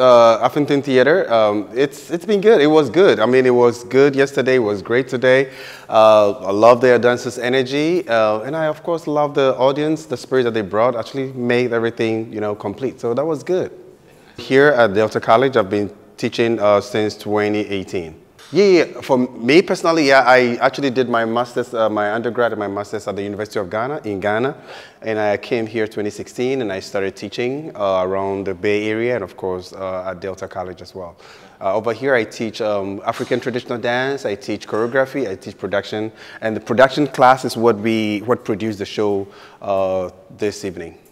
Huffington Theater. It's been good. It was good. I mean, it was good yesterday. It was great today. I love their dancers' energy, and I of course love the audience. The spirit that they brought actually made everything, you know, complete. So that was good. Here at Delta College, I've been teaching since 2018. Yeah, for me personally, yeah, I actually did my master's, my undergrad and my master's at the University of Ghana, in Ghana. And I came here 2016 and I started teaching around the Bay Area and of course at Delta College as well. Over here I teach African traditional dance, I teach choreography, I teach production. And the production class is what produced the show this evening.